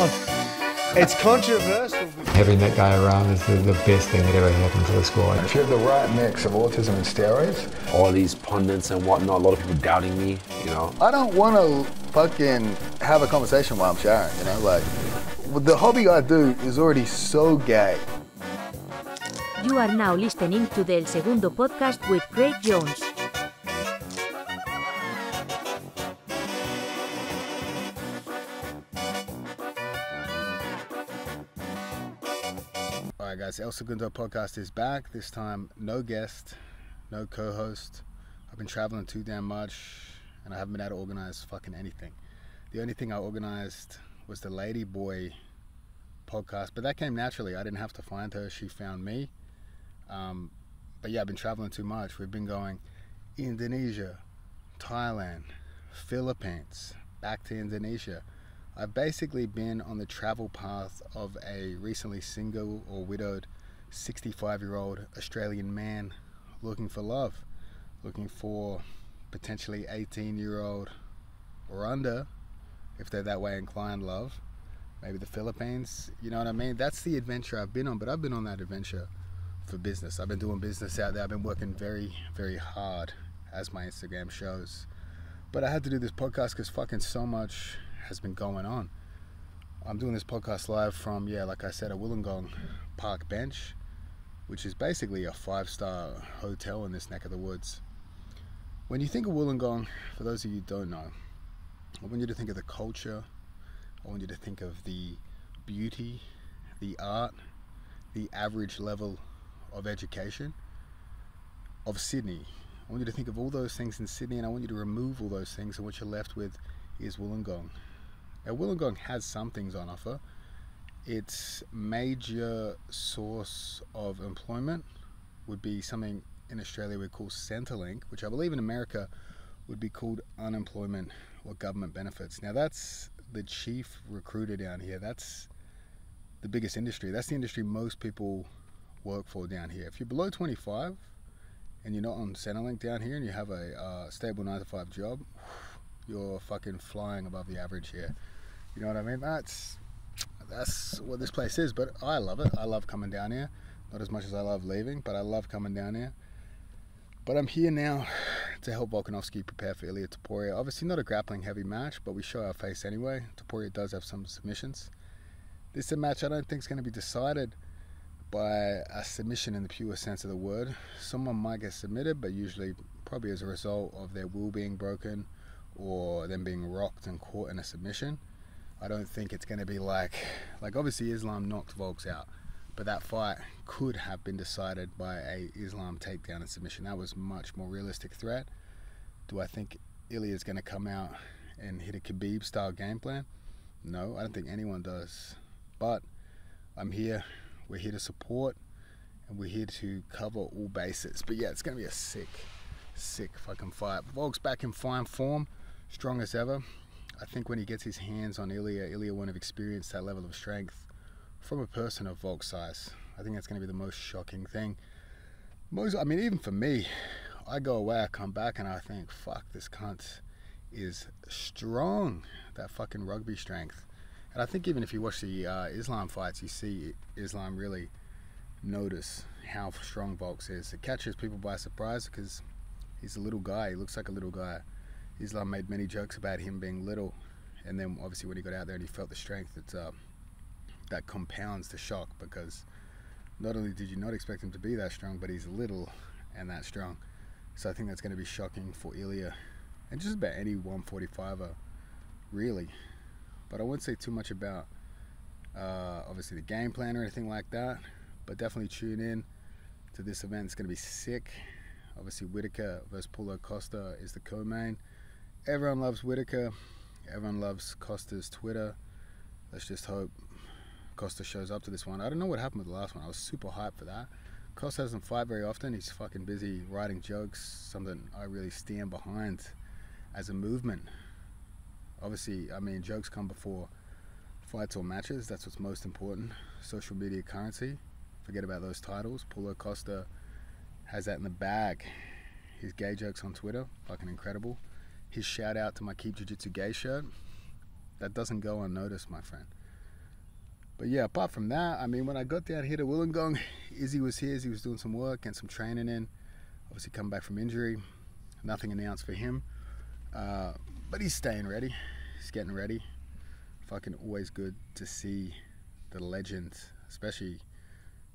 on. It's controversial. Having that guy around is the best thing that ever happened to the squad. If you have the right mix of autism and steroids. All these pundits and whatnot, a lot of people doubting me, you know. I don't want to fucking have a conversation while I'm showering, you know, like, the hobby I do is already so gay. You are now listening to the El Segundo Podcast with Craig Jones. Alright guys, El Segundo Podcast is back. This time, no guest, no co-host. I've been traveling too damn much, and I haven't been able to organize fucking anything. The only thing I organized was the Lady Boy podcast, but that came naturally. I didn't have to find her, she found me. But yeah, I've been traveling too much. We've been going Indonesia, Thailand, Philippines, back to Indonesia. I've basically been on the travel path of a recently single or widowed 65-year-old Australian man looking for love, looking for potentially 18-year-old or under, if they're that way inclined, love. Maybe the Philippines, you know what I mean? That's the adventure I've been on, but I've been on that adventure for business. I've been doing business out there. I've been working very, very hard, as my Instagram shows. But I had to do this podcast because fucking so much has been going on. I'm doing this podcast live from, yeah, like I said, a Wollongong park bench, which is basically a 5-star hotel in this neck of the woods. When you think of Wollongong, for those of you who don't know, I want you to think of the culture. I want you to think of the beauty, the art, the average level of education of Sydney. I want you to think of all those things in Sydney, and I want you to remove all those things, and what you're left with is Wollongong. Now, Wollongong has some things on offer. Its major source of employment would be something in Australia we call Centrelink, which I believe in America would be called unemployment or government benefits. Now, that's the chief recruiter down here. That's the biggest industry. That's the industry most people work for down here. If you're below 25 and you're not on Centrelink down here and you have a stable 9-to-5 job, you're fucking flying above the average here. You know what I mean? That's what this place is, but I love it. I love coming down here. Not as much as I love leaving, but I love coming down here. But I'm here now to help Volkanovski prepare for Ilia Topuria. Obviously not a grappling heavy match, but we show our face anyway. Topuria does have some submissions. This is a match I don't think is going to be decided by a submission in the pure sense of the word. Someone might get submitted, but usually probably as a result of their will being broken or them being rocked and caught in a submission. I don't think it's going to be like obviously Islam knocked Volks out, but that fight could have been decided by a Islam takedown and submission. That was much more realistic threat. Do I think Ilia is going to come out and hit a Khabib-style game plan? No, I don't think anyone does. But I'm here. We're here to support, and we're here to cover all bases. But yeah, it's going to be a sick, sick fucking fight. Volk's back in fine form, strong as ever. I think when he gets his hands on Ilia, Ilia won't have experienced that level of strength from a person of Volk's size. I think that's going to be the most shocking thing. I mean, even for me, I go away, I come back, and I think, fuck, this cunt is strong. That fucking rugby strength. And I think even if you watch the Islam fights, you see Islam really notice how strong Volk is. It catches people by surprise because he's a little guy. He looks like a little guy. Islam made many jokes about him being little. And then, obviously, when he got out there and he felt the strength, it's that compounds the shock, because not only did you not expect him to be that strong, but he's little and that strong. So I think that's going to be shocking for Ilia and just about any 145er really. But I wouldn't say too much about obviously the game plan or anything like that, but definitely tune in to this event. It's going to be sick. Obviously Whitaker versus Paulo Costa is the co-main. Everyone loves Whitaker, everyone loves Costa's Twitter. Let's just hope Costa shows up to this one. I don't know what happened with the last one. I was super hyped for that. Costa doesn't fight very often. He's fucking busy writing jokes, something I really stand behind as a movement. Obviously, I mean, jokes come before fights or matches. That's what's most important. Social media currency. Forget about those titles. Paulo Costa has that in the bag. His gay jokes on Twitter, fucking incredible. His shout out to my Keep Jiu Jitsu Gay shirt, that doesn't go unnoticed, my friend. But yeah, apart from that, I mean, when I got down here to Wollongong, Izzy was here. Izzy was doing some work and some training in. Obviously come back from injury. Nothing announced for him. But he's staying ready. He's getting ready. Fucking always good to see the legend, especially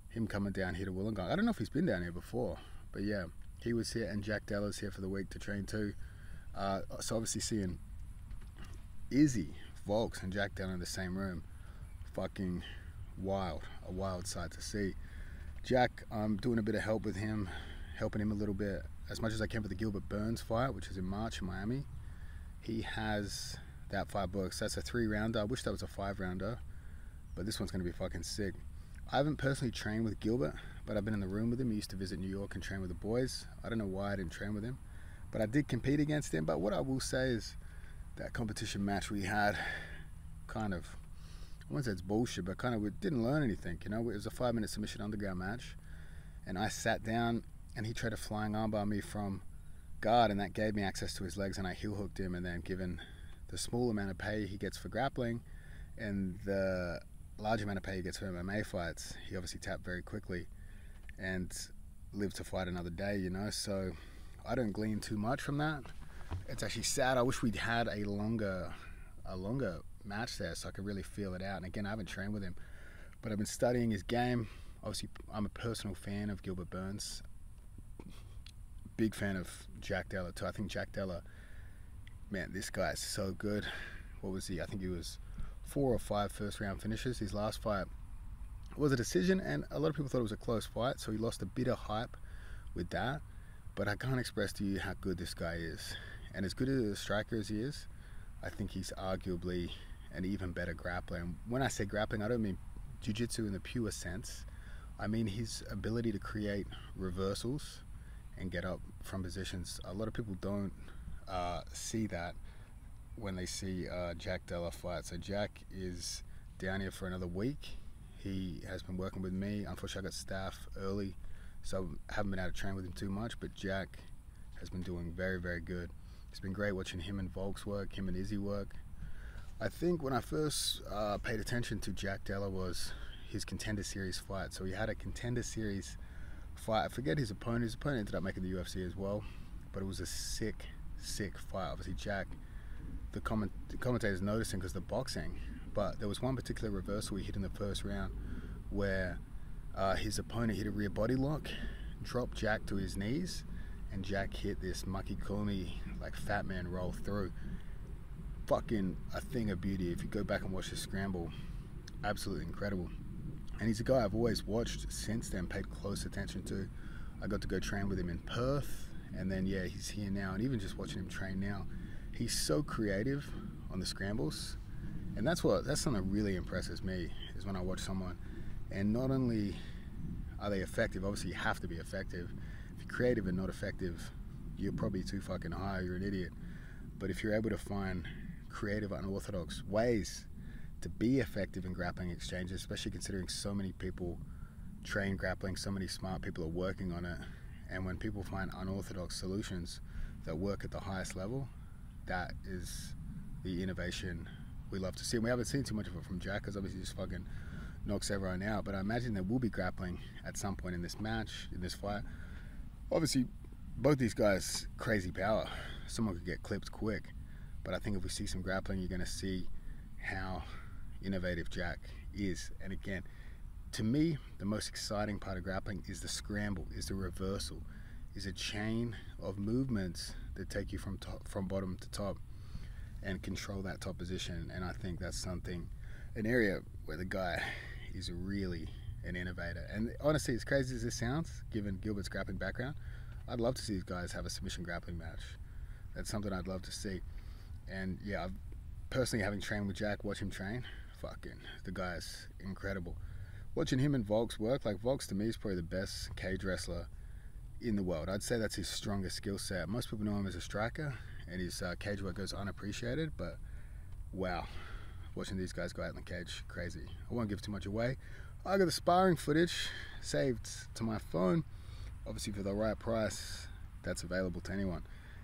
him coming down here to Wollongong. I don't know if he's been down here before, but yeah, he was here, and Jack Della's here for the week to train too. So obviously seeing Izzy, Volks, and Jack Della in the same room, fucking wild, a wild sight to see. Jack, I'm doing a bit of help with him, helping him a little bit, as much as I can for the Gilbert Burns fight, which is in March in Miami. He has that fight booked. That's a 3-rounder. I wish that was a 5-rounder, but this one's going to be fucking sick. I haven't personally trained with Gilbert, but I've been in the room with him. He used to visit New York and train with the boys. I don't know why I didn't train with him, but I did compete against him. But what I will say is that competition match we had, kind of, I wouldn't say it's bullshit, but kind of we didn't learn anything, you know. It was a 5-minute submission underground match, and I sat down and he tried a flying armbar me from guard, and that gave me access to his legs, and I heel hooked him. And then, given the small amount of pay he gets for grappling and the large amount of pay he gets for MMA fights, he obviously tapped very quickly and lived to fight another day, you know. So I don't glean too much from that. It's actually sad. I wish we'd had a longer match there so I could really feel it out. And again, I haven't trained with him, but I've been studying his game. Obviously, I'm a personal fan of Gilbert Burns. Big fan of Jack Della too. I think Jack Della, man, this guy is so good. What was he? I think he was 4 or 5 first round finishes. His last fight was a decision, and a lot of people thought it was a close fight, so he lost a bit of hype with that. But I can't express to you how good this guy is. And as good as a striker as he is, I think he's arguably an even better grappler. And when I say grappling, I don't mean jiu-jitsu in the pure sense. I mean his ability to create reversals and get up from positions. A lot of people don't see that when they see Jack Della fight. So Jack is down here for another week. He has been working with me. Unfortunately, I got staff early, so I haven't been able to train with him too much, but Jack has been doing very, very good. It's been great watching him and Volk's work, him and Izzy work. I think when I first paid attention to Jack Della was his Contender Series fight. So he had a Contender Series fight. I forget his opponent. His opponent ended up making the UFC as well, but it was a sick, sick fight. Obviously, Jack, the commentators noticing because the boxing, but there was one particular reversal he hit in the first round where his opponent hit a rear body lock, dropped Jack to his knees, and Jack hit this Makhachev like fat man roll through. Fucking a thing of beauty. If you go back and watch the scramble, absolutely incredible. And he's a guy I've always watched since then, paid close attention to. I got to go train with him in Perth, and then yeah, he's here now. And even just watching him train now, he's so creative on the scrambles, and that's something that really impresses me, is when I watch someone, and not only are they effective, obviously you have to be effective. If you're creative and not effective, you're probably too fucking high, you're an idiot. But if you're able to find creative, unorthodox ways to be effective in grappling exchanges, especially considering so many people train grappling, so many smart people are working on it, and when people find unorthodox solutions that work at the highest level, that is the innovation we love to see. And we haven't seen too much of it from Jack, because obviously he just fucking knocks everyone out, but I imagine there will be grappling at some point in this match, in this fight. Obviously, both these guys, crazy power. Someone could get clipped quick, but I think if we see some grappling, you're going to see how innovative Jack is. And again, to me, the most exciting part of grappling is the scramble, is the reversal, is a chain of movements that take you from top, from bottom to top, and control that top position. And I think that's something, an area where the guy is really an innovator. And honestly, as crazy as this sounds, given Gilbert's grappling background, I'd love to see these guys have a submission grappling match. That's something I'd love to see. And yeah, I've personally, having trained with Jack, watch him train, fucking, the guy's incredible. Watching him and Volk's work, like Volk's to me is probably the best cage wrestler in the world. I'd say that's his strongest skill set. Most people know him as a striker, and his cage work goes unappreciated, but wow, watching these guys go out in the cage, crazy. I won't give too much away. I got the sparring footage saved to my phone. Obviously, for the right price, that's available to anyone,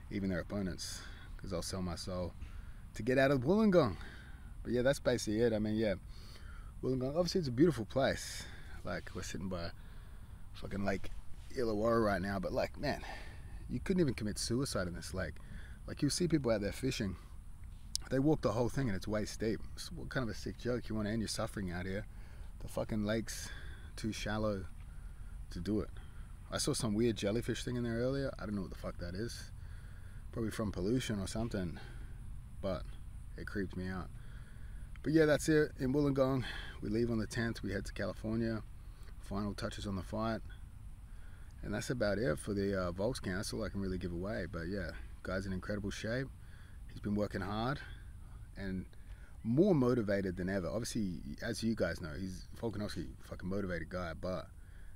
even their opponents, because I'll sell my soul to get out of Wollongong. But yeah, that's basically it. I mean, yeah, Wollongong, obviously it's a beautiful place. Like, we're sitting by fucking Lake Illawarra right now, but like, man, you couldn't even commit suicide in this lake. Like, you see people out there fishing, they walk the whole thing and it's waist deep. So what kind of a sick joke? You want to end your suffering out here? The fucking lake's too shallow to do it. I saw some weird jellyfish thing in there earlier. I don't know what the fuck that is. Probably from pollution or something, but it creeped me out. But yeah, that's it in Wollongong. We leave on the 10th, we head to California. Final touches on the fight. And that's about it for the Volks count. That's all I can really give away. But yeah, guy's in incredible shape. He's been working hard and more motivated than ever. Obviously, as you guys know, he's Volkanovski, fucking motivated guy, but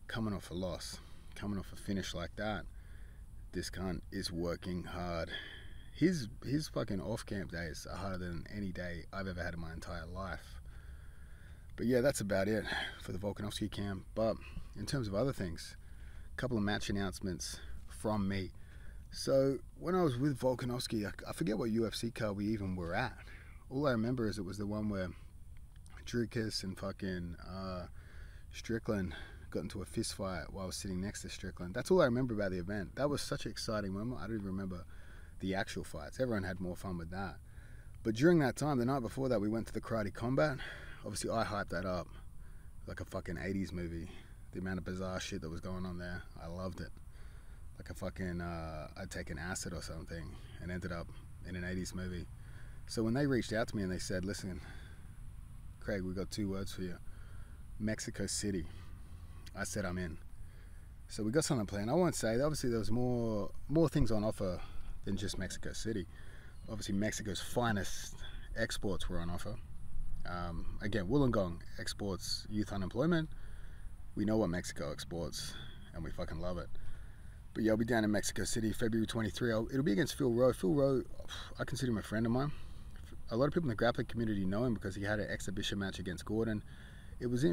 coming off a loss, coming off a finish like that, this cunt is working hard. His fucking off-camp days are harder than any day I've ever had in my entire life. But yeah, that's about it for the Volkanovski camp. But in terms of other things, a couple of match announcements from me. So when I was with Volkanovski, I forget what UFC card we even were at. All I remember is it was the one where Dricus and fucking Strickland got into a fist fight while I was sitting next to Strickland. That's all I remember about the event. That was such an exciting moment. I don't even remember the actual fights. Everyone had more fun with that. But during that time, the night before that, we went to the Karate Combat. Obviously, I hyped that up like a fucking 80s movie. The amount of bizarre shit that was going on there, I loved it. Like a fucking, I'd taken acid or something and ended up in an 80s movie. So when they reached out to me and they said, listen, Craig, we've got two words for you. Mexico City. I said, I'm in. So we got something planned. I won't say, obviously there was more things on offer than just Mexico City. Obviously Mexico's finest exports were on offer. Again, Wollongong exports youth unemployment. We know what Mexico exports and we fucking love it. But yeah, I'll be down in Mexico City February 23. It'll be against Phil Rowe. Phil Rowe, I consider him a friend of mine. A lot of people in the grappling community know him because he had an exhibition match against Gordon. It was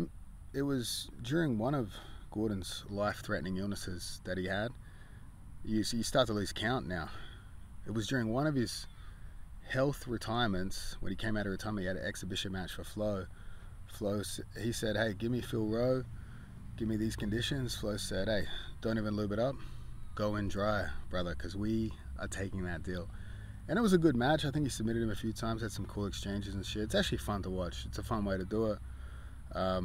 during one of Gordon's life-threatening illnesses that he had. You start to lose count now. It was during one of his health retirements, when he came out of retirement, he had an exhibition match for Flo. Flo, he said, hey, give me Phil Rowe, give me these conditions. Flo said, hey, don't even lube it up, go in dry, brother, because we are taking that deal. And it was a good match. I think he submitted him a few times, had some cool exchanges and shit. It's actually fun to watch. It's a fun way to do it. I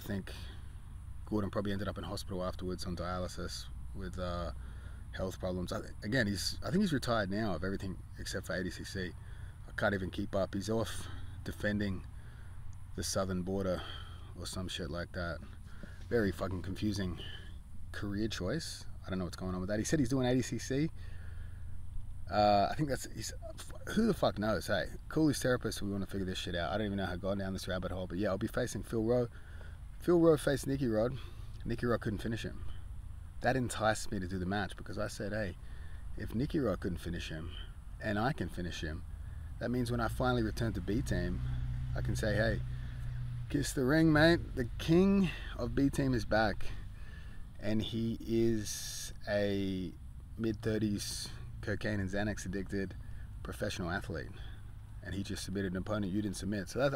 think Gordon probably ended up in hospital afterwards on dialysis with health problems. Again, I think he's retired now of everything except for ADCC. I can't even keep up. He's off defending the southern border or some shit like that. Very fucking confusing career choice. I don't know what's going on with that. He said he's doing ADCC. I think that's, who the fuck knows? Hey, call his therapist. We want to figure this shit out. I don't even know how I got down this rabbit hole. But yeah, I'll be facing Phil Rowe. Phil Rowe faced Nicky Rod. Nicky Rod couldn't finish him. That enticed me to do the match because I said, hey, if Nicky Rod couldn't finish him and I can finish him, that means when I finally return to B-Team, I can say, hey, kiss the ring, mate. The king of B-Team is back. And he is a mid-30s cocaine and Xanax addicted professional athlete. And he just submitted an opponent you didn't submit. So that's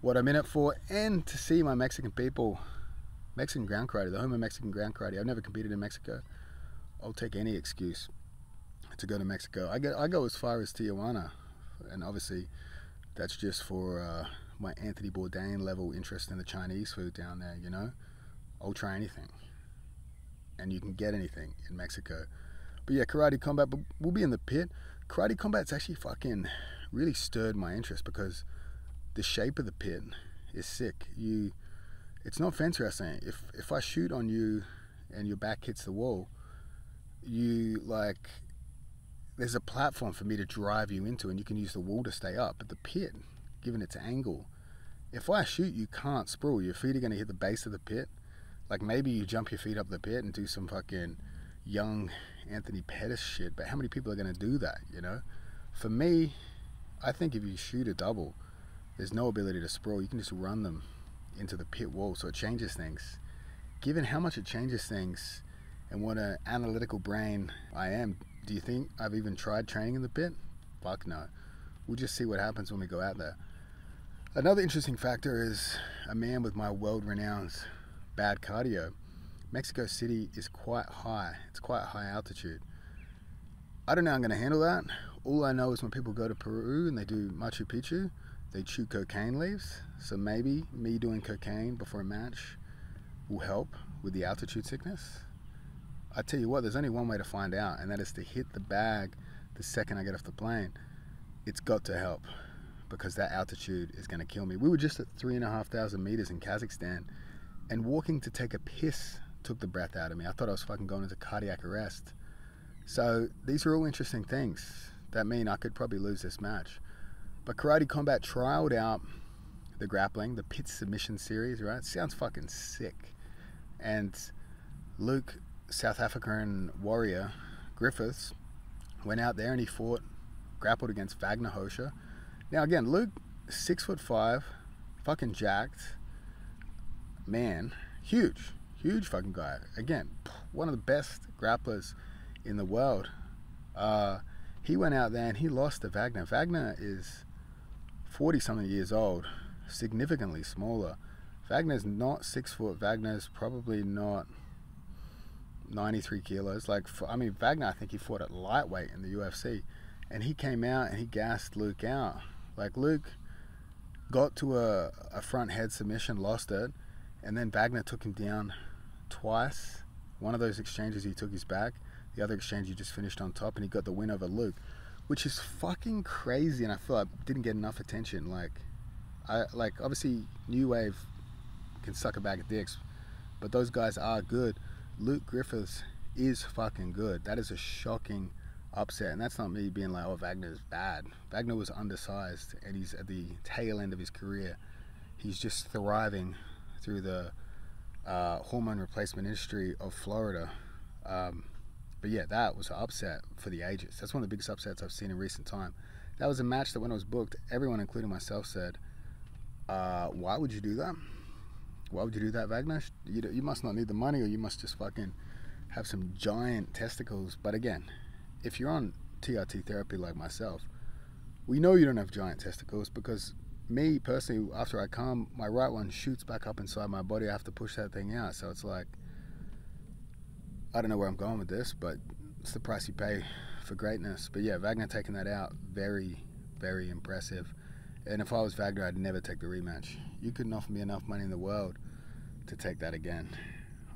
what I'm in it for. And to see my Mexican people, Mexican ground karate, the home of Mexican ground karate. I've never competed in Mexico. I'll take any excuse to go to Mexico. I go as far as Tijuana, and obviously that's just for my Anthony Bourdain level interest in the Chinese food down there, you know. I'll try anything, and you can get anything in Mexico. But yeah, Karate Combat, but we'll be in the pit. Karate Combat's actually fucking really stirred my interest because the shape of the pit is sick. It's not fence wrestling. If I shoot on you and your back hits the wall, there's a platform for me to drive you into and you can use the wall to stay up. But the pit, given its angle, if I shoot, you can't sprawl. Your feet are going to hit the base of the pit. Like maybe you jump your feet up the pit and do some fucking young Anthony Pettis shit. But how many people are going to do that, you know? For me, I think if you shoot a double, there's no ability to sprawl. You can just run them into the pit wall, so it changes things. Given how much it changes things and what an analytical brain I am, do you think I've even tried training in the pit? Fuck no. We'll just see what happens when we go out there. Another interesting factor is a man with my world-renowned bad cardio. Mexico City is quite high. It's quite high altitude. I don't know how I'm going to handle that. All I know is when people go to Peru and they do Machu Picchu, they chew cocaine leaves. So maybe me doing cocaine before a match will help with the altitude sickness. I tell you what, there's only one way to find out, and that is to hit the bag the second I get off the plane. It's got to help, because that altitude is going to kill me. We were just at 3,500 meters in Kazakhstan, and walking to take a piss took the breath out of me. I thought I was fucking going into cardiac arrest. So these are all interesting things that mean I could probably lose this match. But Karate Combat trialed out the grappling, the pit submission series, right? It sounds fucking sick. And Luke, South African warrior, Griffiths, went out there and he fought, grappled against Wagner Hosha. Now again, Luke, 6'5", fucking jacked, man, huge fucking guy. Again, one of the best grapplers in the world. He went out there and he lost to Wagner. Wagner is 40-something years old, significantly smaller. Wagner's not 6 foot. Wagner's probably not 93 kilos. Like, I mean, Wagner, I think he fought at lightweight in the UFC, and he came out and he gassed Luke out. Like, Luke got to a front head submission, lost it, and then Wagner took him down twice. One of those exchanges he took his back, the other exchange he just finished on top, and he got the win over Luke, which is fucking crazy. And I feel I didn't get enough attention. Like, obviously New Wave can suck a bag of dicks, but those guys are good. Luke Griffiths is fucking good. That is a shocking upset, and that's not me being like, oh, Wagner's bad. Wagner was undersized, and he's at the tail end of his career. He's just thriving through the hormone replacement industry of Florida. But yeah, that was an upset for the ages. That's one of the biggest upsets I've seen in recent time. That was a match that when it was booked, everyone, including myself, said, why would you do that? Why would you do that, Wagner? You must not need the money, or you must just fucking have some giant testicles. But again, if you're on TRT therapy like myself, we know you don't have giant testicles, because me personally, after I come, my right one shoots back up inside my body. I have to push that thing out. So it's like, I don't know where I'm going with this, but it's the price you pay for greatness. But yeah, Wagner taking that out, very, very impressive. And if I was Wagner, I'd never take the rematch. You couldn't offer me enough money in the world to take that again.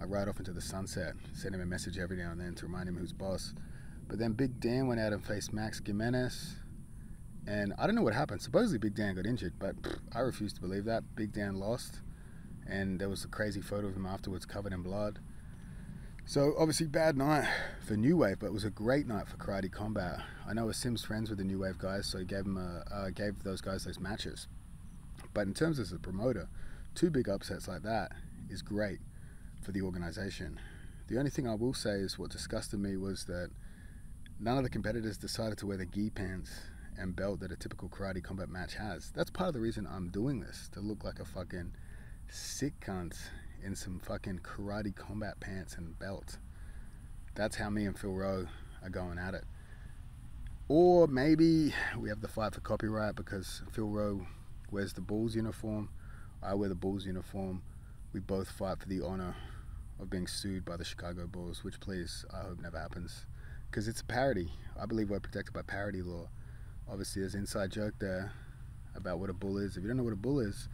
I ride off into the sunset, send him a message every now and then to remind him who's boss. But then Big Dan went out and faced Max Jimenez, and I don't know what happened. Supposedly Big Dan got injured, but I refuse to believe that. Big Dan lost, and there was a crazy photo of him afterwards covered in blood. So obviously bad night for New Wave, but it was a great night for Karate Combat. I know Asim's friends with the New Wave guys, so he gave those guys those matches. But in terms of the promoter, two big upsets like that is great for the organization. The only thing I will say is what disgusted me was that none of the competitors decided to wear the gi pants and belt that a typical Karate Combat match has. That's part of the reason I'm doing this, to look like a fucking sick cunt in some fucking Karate Combat pants and belt. That's how me and Phil Rowe are going at it. Or maybe we have the fight for copyright, because Phil Rowe wears the Bulls uniform, I wear the Bulls uniform. We both fight for the honor of being sued by the Chicago Bulls, which, please, I hope never happens. Because it's a parody. I believe we're protected by parody law. Obviously, there's an inside joke there about what a bull is. If you don't know what a bull is,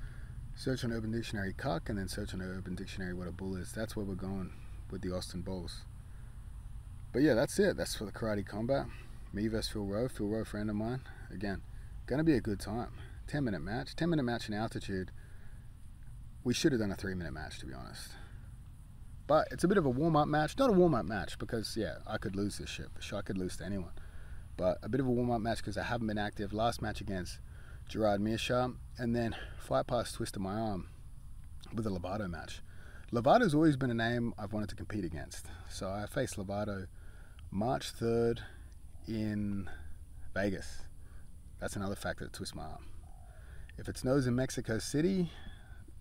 search on Urban Dictionary cock, and then search on Urban Dictionary what a bull is. That's where we're going with the Austin Bulls. But yeah, that's it. That's for the Karate Combat. Me versus Phil Rowe. Phil Rowe, friend of mine. Again, going to be a good time. 10-minute match. 10-minute match in altitude. We should have done a 3-minute match, to be honest. But it's a bit of a warm-up match. Not a warm-up match, because, yeah, I could lose this shit. For sure, I could lose to anyone. But a bit of a warm-up match, because I haven't been active. Last match against Gerard Meerschaum, and then fight past twist of my arm with a Lovato match. Lovato's always been a name I've wanted to compete against. So I faced Lovato March 3rd in Vegas. That's another factor that twists my arm. If it snows in Mexico City,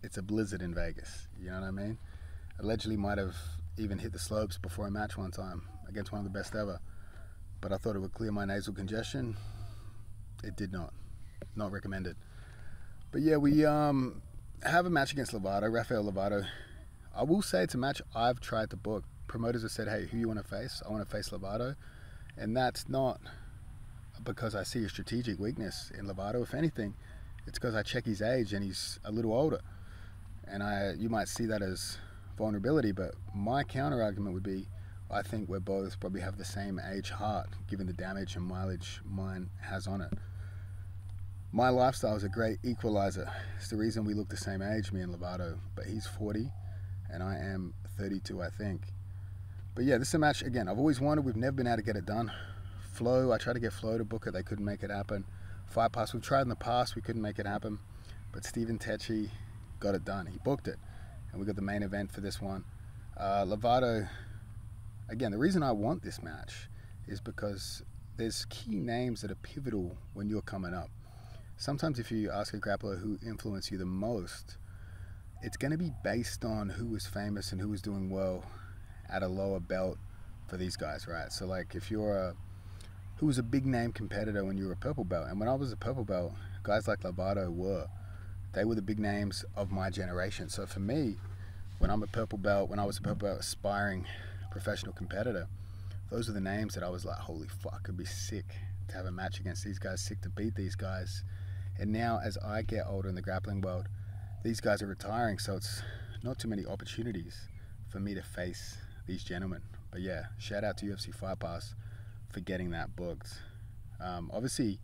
it's a blizzard in Vegas. You know what I mean? Allegedly might have even hit the slopes before a match one time against one of the best ever. But I thought it would clear my nasal congestion. It did not. Not recommended. But yeah, we have a match against Lovato, Rafael Lovato. I will say it's a match I've tried to book. Promoters have said, hey, who you want to face? I want to face Lovato. And that's not because I see a strategic weakness in Lovato. If anything, it's because I check his age and he's a little older. And you might see that as vulnerability, but my counter argument would be, I think we're both probably have the same age heart, given the damage and mileage mine has on it. My lifestyle is a great equalizer. It's the reason we look the same age, me and Lovato, but he's 40 and I am 32, I think. But yeah, this is a match, again, I've always wanted. We've never been able to get it done. Flow, I tried to get Flow to book it. They couldn't make it happen. Fight Pass, we've tried in the past. We couldn't make it happen. But Stephen Tecchi got it done. He booked it. And we got the main event for this one. Lovato, again, the reason I want this match is because there's key names that are pivotal when you're coming up. Sometimes if you ask a grappler who influenced you the most, it's going to be based on who was famous and who was doing well at a lower belt for these guys, right? So like if you're who was a big name competitor when you were a purple belt, and when I was a purple belt, guys like Lovato were the big names of my generation. So for me, when I was a purple belt aspiring professional competitor, those are the names that I was like, holy fuck, it'd be sick to have a match against these guys, sick to beat these guys. And now as I get older in the grappling world, these guys are retiring, so it's not too many opportunities for me to face these gentlemen. But yeah, shout out to UFC Fight Pass for getting that booked. Obviously,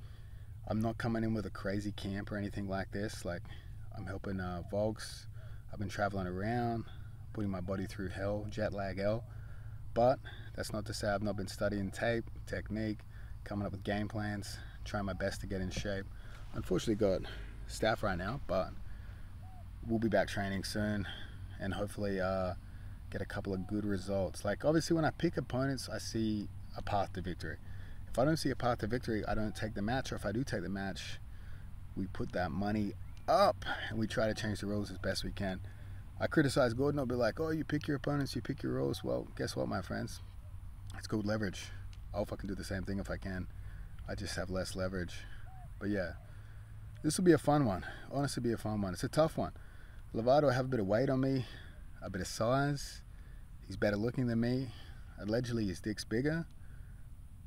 I'm not coming in with a crazy camp or anything like this. Like, I'm helping Volks. I've been traveling around, putting my body through hell, jet lag hell. But that's not to say I've not been studying tape, technique, coming up with game plans, trying my best to get in shape. Unfortunately, got staff right now, but we'll be back training soon and hopefully get a couple of good results. Like, obviously, when I pick opponents, I see a path to victory. If I don't see a path to victory, I don't take the match, or if I do take the match, we put that money up and we try to change the rules as best we can. I criticize Gordon. I'll be like, oh, you pick your opponents, you pick your rules. Well, guess what, my friends? It's called leverage. I'll fucking do the same thing if I can. I just have less leverage. But yeah, this will be a fun one. Honestly, be a fun one. It's a tough one. Lovato have a bit of weight on me, a bit of size. He's better looking than me. Allegedly, his dick's bigger,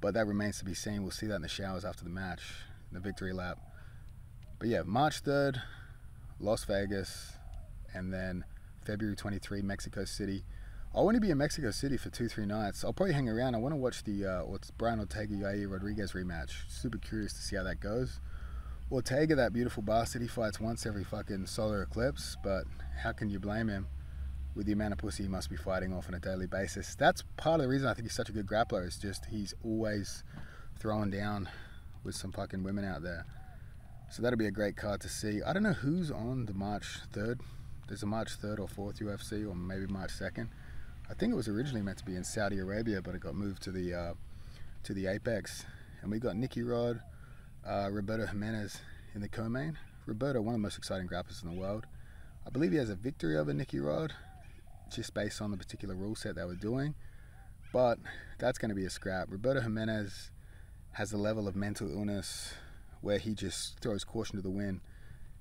but that remains to be seen. We'll see that in the showers after the match, the victory lap. But yeah, March 3rd, Las Vegas, and then February 23, Mexico City. I want to be in Mexico City for 2-3 nights. I'll probably hang around. I want to watch the Brian Ortega, Yair Rodriguez rematch. Super curious to see how that goes. Ortega, that beautiful bastard, he fights once every fucking solar eclipse, but how can you blame him with the amount of pussy he must be fighting off on a daily basis? That's part of the reason I think he's such a good grappler. It's just he's always throwing down with some fucking women out there. So that'll be a great card to see. I don't know who's on the March 3rd. There's a March 3rd or 4th UFC, or maybe March 2nd. I think it was originally meant to be in Saudi Arabia, but it got moved to the Apex. And we got Nicky Rod, Roberto Jimenez in the co-main. Roberto, one of the most exciting grapplers in the world. I believe he has a victory over Nicky Rod, just based on the particular rule set they were doing, but that's going to be a scrap. Roberto Jimenez has a level of mental illness where he just throws caution to the wind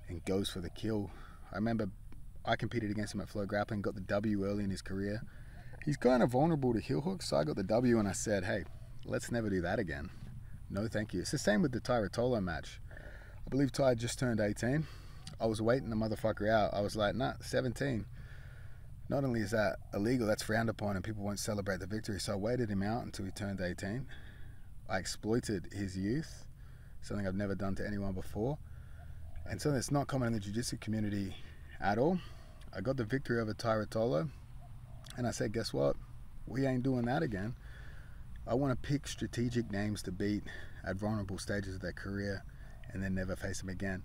and goes for the kill. I remember I competed against him at Flow Grappling, got the W early in his career. He's kind of vulnerable to heel hooks, so I got the W and I said, hey, let's never do that again. No, thank you. It's the same with the Tye Ruotolo match. I believe Tye just turned 18. I was waiting the motherfucker out. I was like, nah, 17. Not only is that illegal, that's frowned upon and people won't celebrate the victory. So I waited him out until he turned 18. I exploited his youth, something I've never done to anyone before, and something that's not common in the jiu-jitsu community at all. I got the victory over Tye Ruotolo, and I said, guess what? We ain't doing that again. I want to pick strategic names to beat at vulnerable stages of their career and then never face them again.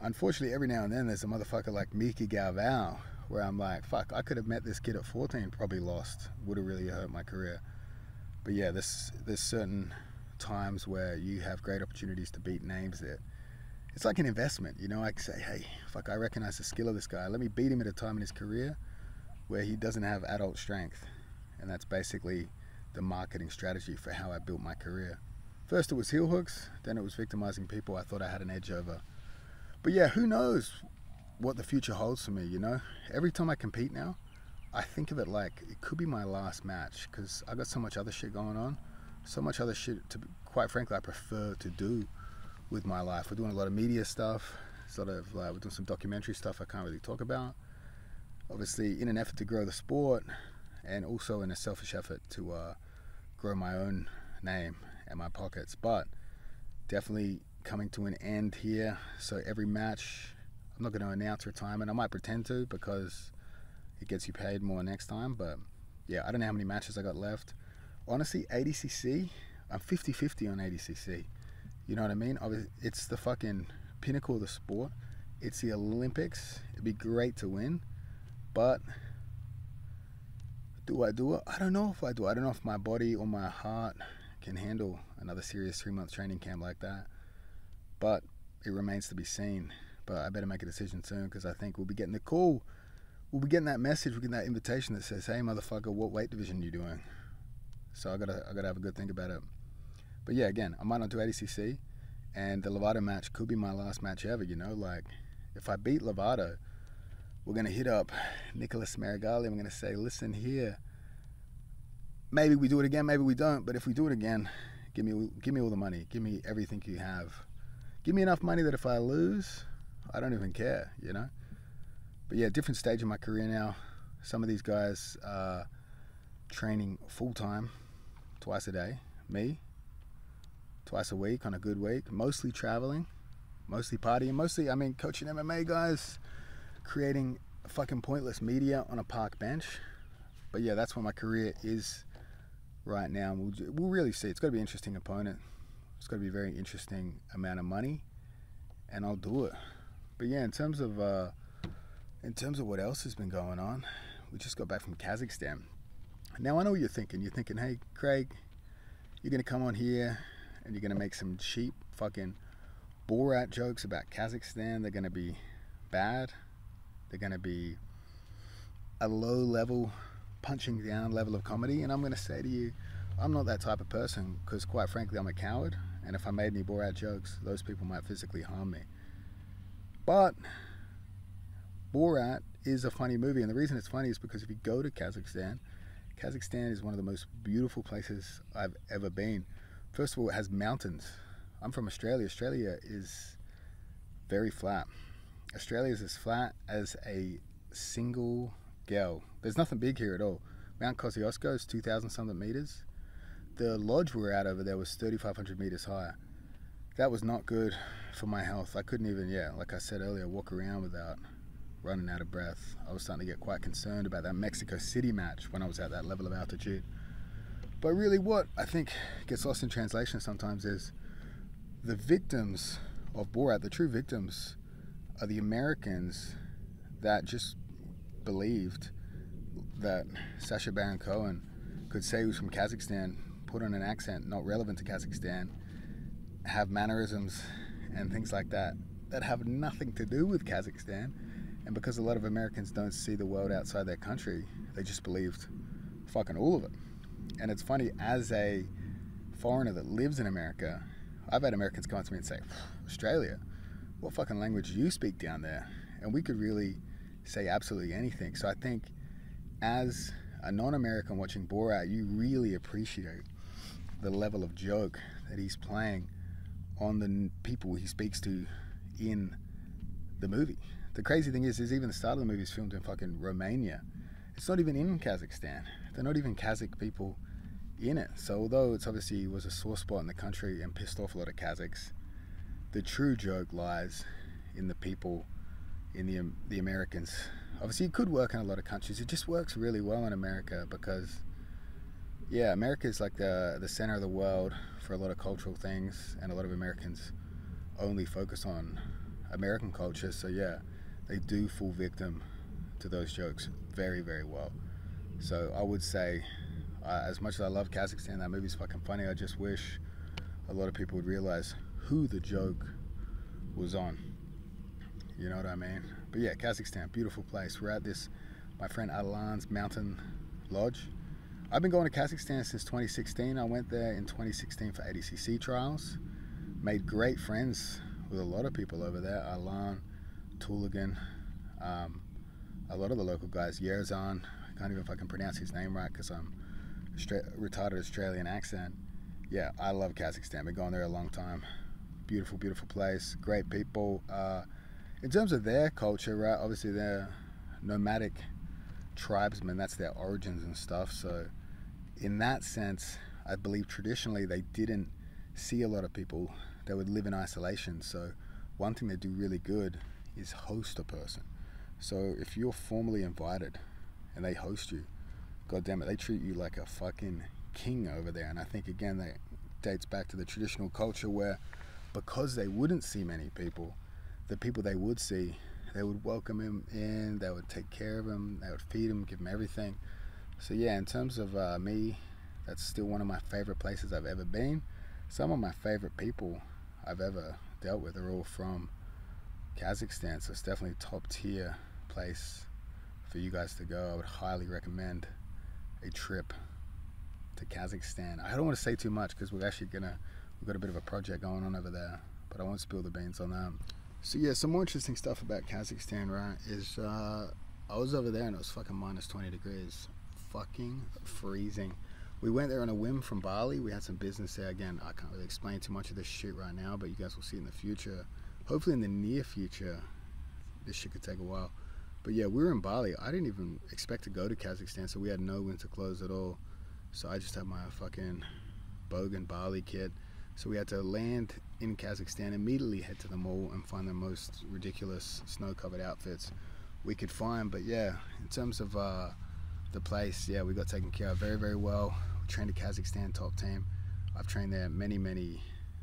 Unfortunately, every now and then there's a motherfucker like Miki Galvao where I'm like, fuck, I could have met this kid at 14, probably lost, would have really hurt my career. But yeah, there's certain times where you have great opportunities to beat names that it's like an investment, you know. I can say, hey, fuck, I recognize the skill of this guy. Let me beat him at a time in his career where he doesn't have adult strength. And that's basically the marketing strategy for how I built my career. First it was heel hooks, then it was victimizing people I thought I had an edge over. But yeah, who knows what the future holds for me, you know? Every time I compete now, I think of it like it could be my last match, because I've got so much other shit going on, so much other shit, to quite frankly, I prefer to do with my life. We're doing a lot of media stuff, sort of like we're doing some documentary stuff I can't really talk about. Obviously, in an effort to grow the sport, and also in a selfish effort to grow my own name and my pockets. But definitely coming to an end here. So every match, I'm not going to announce retirement. I might pretend to, because it gets you paid more next time. But yeah, I don't know how many matches I got left. Honestly, ADCC, I'm 50-50 on ADCC. You know what I mean? It's the fucking pinnacle of the sport. It's the Olympics. It'd be great to win. But do I do it? I don't know if I do. I don't know if my body or my heart can handle another serious 3-month training camp like that. But it remains to be seen. But I better make a decision soon, because I think we'll be getting the call. We'll be getting that message. We'll get that invitation that says, hey, motherfucker, what weight division are you doing? So I gotta have a good think about it. But yeah, again, I might not do ADCC. And the Lovato match could be my last match ever, you know? Like, if I beat Lovato, we're going to hit up Nicolas Marigali. I'm going to say, listen here, maybe we do it again, maybe we don't, but if we do it again, give me all the money. Give me everything you have. Give me enough money that if I lose, I don't even care, you know? But yeah, different stage of my career now. Some of these guys are training full-time, twice a day. Me, twice a week on a good week. Mostly traveling, mostly partying, mostly, I mean, coaching MMA guys, creating fucking pointless media on a park bench. But yeah, that's where my career is right now. We'll really see. It's got to be an interesting opponent. It's got to be a very interesting amount of money, and I'll do it. But yeah, in terms of what else has been going on, we just got back from Kazakhstan. Now I know what you're thinking. You're thinking, hey, Craig, you're going to come on here and you're going to make some cheap fucking Borat jokes about Kazakhstan. They're going to be bad. They're going to be a low-level, punching-down level of comedy. And I'm going to say to you, I'm not that type of person, because, quite frankly, I'm a coward. And if I made any Borat jokes, those people might physically harm me. But Borat is a funny movie. And the reason it's funny is because if you go to Kazakhstan, Kazakhstan is one of the most beautiful places I've ever been. First of all, it has mountains. I'm from Australia. Australia is very flat. Australia is as flat as a single girl. There's nothing big here at all. Mount Kosciuszko is 2,000-something meters. The lodge we were at over there was 3,500 meters high. That was not good for my health. I couldn't even, yeah, like I said earlier, walk around without running out of breath. I was starting to get quite concerned about that Mexico City match when I was at that level of altitude. But really what I think gets lost in translation sometimes is the victims of Borat, the true victims, are the Americans that just believed that Sacha Baron Cohen could say he was from Kazakhstan, put on an accent not relevant to Kazakhstan, have mannerisms and things like that that have nothing to do with Kazakhstan. And because a lot of Americans don't see the world outside their country, they just believed fucking all of it. And it's funny, as a foreigner that lives in America, I've had Americans come up to me and say, Australia, what fucking language do you speak down there? And we could really say absolutely anything. So I think as a non-American watching Borat, you really appreciate the level of joke that he's playing on the people he speaks to in the movie. The crazy thing is even the start of the movie is filmed in fucking Romania. It's not even in Kazakhstan. They're not even Kazakh people in it. So although it's obviously was a sore spot in the country and pissed off a lot of Kazakhs, the true joke lies in the people, in the Americans. Obviously, it could work in a lot of countries. It just works really well in America because, yeah, America is like the center of the world for a lot of cultural things, and a lot of Americans only focus on American culture. So, yeah, they do fall victim to those jokes very, very well. So I would say, as much as I love Kazakhstan, that movie's fucking funny. I just wish a lot of people would realize who the joke was on, you know what I mean? But yeah, Kazakhstan, beautiful place. We're at this, my friend Alan's mountain lodge. I've been going to Kazakhstan since 2016. I went there in 2016 for ADCC trials, made great friends with a lot of people over there. Alan, Tooligan, a lot of the local guys. Yerzan, I can't even fucking pronounce his name right because I'm retarded Australian accent. Yeah, I love Kazakhstan. Been going there a long time. Beautiful, beautiful place. Great people. In terms of their culture, right? Obviously, they're nomadic tribesmen. That's their origins and stuff. So, in that sense, I believe traditionally they didn't see a lot of people that would live in isolation. So, one thing they do really good is host a person. So, if you're formally invited and they host you, God damn it, they treat you like a fucking king over there. And I think, again, that dates back to the traditional culture where, because they wouldn't see many people, the people they would see, they would welcome him in, they would take care of him, they would feed him, give him everything. So yeah, in terms of me, that's still one of my favorite places I've ever been. Some of my favorite people I've ever dealt with are all from Kazakhstan, so it's definitely a top tier place for you guys to go. I would highly recommend a trip to Kazakhstan. I don't want to say too much because we've got a bit of a project going on over there, but I won't spill the beans on that. So yeah, some more interesting stuff about Kazakhstan, right, is I was over there and it was fucking minus 20 degrees. Fucking freezing. We went there on a whim from Bali. We had some business there. Again, I can't really explain too much of this shit right now, but you guys will see in the future. Hopefully in the near future. This shit could take a while. But yeah, we were in Bali. I didn't even expect to go to Kazakhstan, so we had no winter clothes at all. So I just had my fucking Bogan Bali kit. So we had to land in Kazakhstan, immediately head to the mall and find the most ridiculous snow-covered outfits we could find. But yeah, in terms of the place, yeah, we got taken care of very, very well. We trained a Kazakhstan top team. I've trained there many, many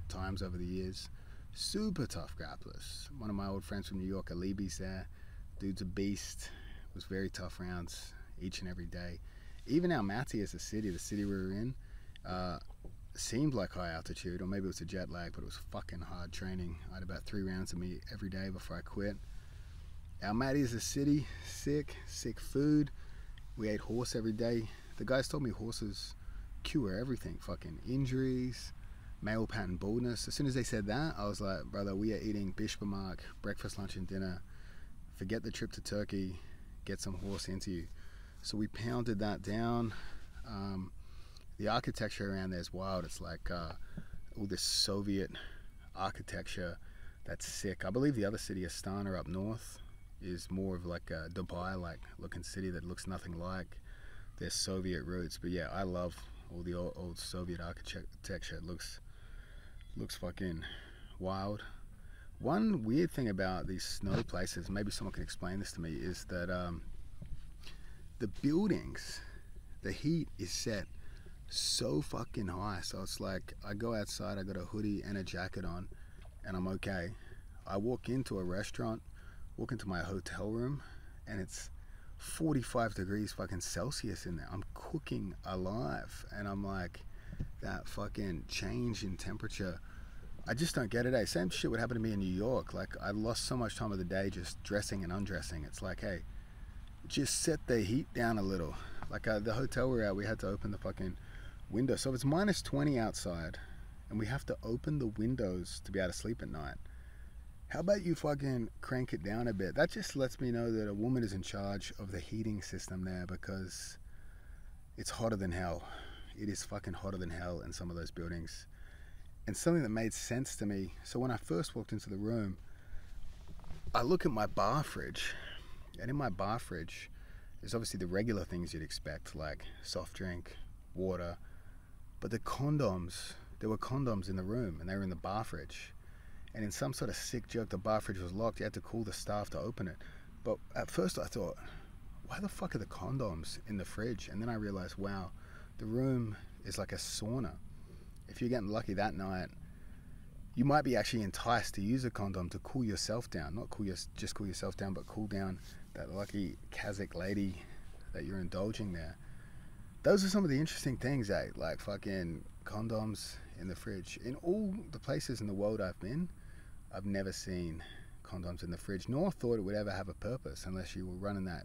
times over the years. Super tough grapplers. One of my old friends from New York, Alibi's there. Dude's a beast. It was very tough rounds each and every day. Even Almaty as a city, the city we were in, seemed like high altitude, or maybe it was a jet lag, but it was fucking hard training. I had about 3 rounds of me every day before I quit. Almaty is a city, sick food. We ate horse every day. The guys told me horses cure everything, fucking injuries, male pattern baldness. As soon as they said that, I was like, brother, we are eating bishbamak, breakfast, lunch and dinner. Forget the trip to Turkey, get some horse into you. So we pounded that down. The architecture around there is wild. It's like all this Soviet architecture that's sick. I believe the other city, Astana up north, is more of like a Dubai-like looking city that looks nothing like their Soviet roots. But yeah, I love all the old Soviet architecture. It looks fucking wild. One weird thing about these snow places, maybe someone can explain this to me, is that the buildings, the heat is set so fucking high. So it's like I go outside, I got a hoodie and a jacket on and I'm okay. I walk into a restaurant, walk into my hotel room, and it's 45 degrees fucking Celsius in there. I'm cooking alive, and I'm like, that fucking change in temperature, I just don't get it. Eh? Same shit would happen to me in New York. Like, I lost so much time of the day just dressing and undressing. It's like, hey, just set the heat down a little. Like the hotel we're at, we had to open the fucking window. So if it's minus 20 outside and we have to open the windows to be able to sleep at night, how about you fucking crank it down a bit? That just lets me know that a woman is in charge of the heating system there, because it's hotter than hell. It is fucking hotter than hell in some of those buildings. And something that made sense to me, so when I first walked into the room, I look at my bar fridge, and in my bar fridge there's obviously the regular things you'd expect, like soft drink, water, but the condoms, there were condoms in the room and they were in the bar fridge. And in some sort of sick joke, the bar fridge was locked. You had to call the staff to open it. But at first I thought, why the fuck are the condoms in the fridge? And then I realized, wow, the room is like a sauna. If you're getting lucky that night, you might be actually enticed to use a condom to cool yourself down. Not cool just cool yourself down, but cool down that lucky Kazakh lady that you're indulging there. Those are some of the interesting things, eh? Like fucking condoms in the fridge. In all the places in the world I've been, I've never seen condoms in the fridge, nor thought it would ever have a purpose unless you were running that